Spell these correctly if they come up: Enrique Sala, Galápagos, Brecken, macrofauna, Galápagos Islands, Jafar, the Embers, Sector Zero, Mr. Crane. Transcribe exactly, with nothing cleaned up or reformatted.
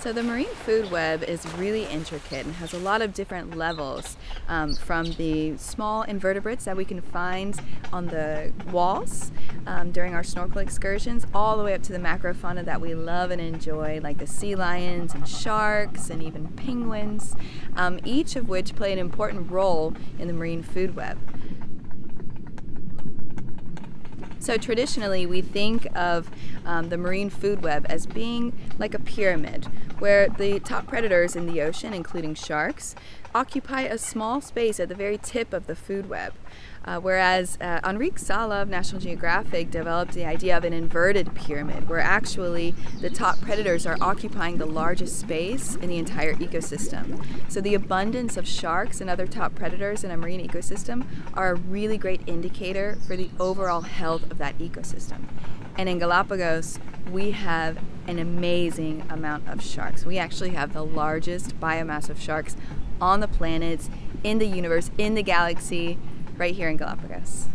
So the marine food web is really intricate and has a lot of different levels, um, from the small invertebrates that we can find on the walls um, during our snorkel excursions, all the way up to the macrofauna that we love and enjoy, like the sea lions and sharks and even penguins, um, each of which play an important role in the marine food web. So traditionally, we think of um, the marine food web as being like a pyramid, where the top predators in the ocean, including sharks, occupy a small space at the very tip of the food web. Uh, whereas uh, Enrique Sala of National Geographic developed the idea of an inverted pyramid, where actually the top predators are occupying the largest space in the entire ecosystem. So the abundance of sharks and other top predators in a marine ecosystem are a really great indicator for the overall health of that ecosystem. And in Galapagos, we have an amazing amount of sharks. We actually have the largest biomass of sharks on the planet, in the universe, in the galaxy, right here in Galápagos.